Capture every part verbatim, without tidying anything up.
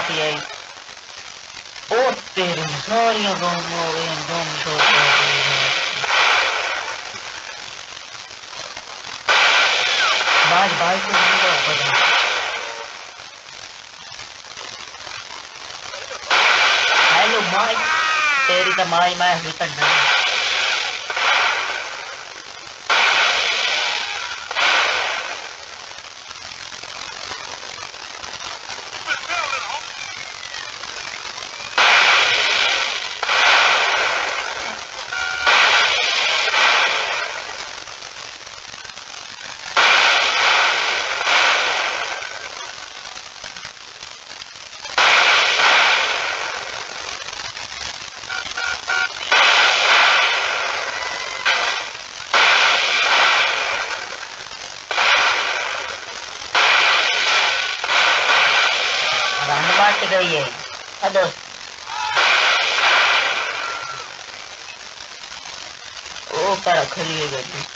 Mbappé, otteiden sarjan gollien domshoteltiin. Bye bye to the world. Hello Mike, there is a my my return. Today, hello. Oh, para khaliye gayi.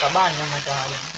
Come on, no matter how.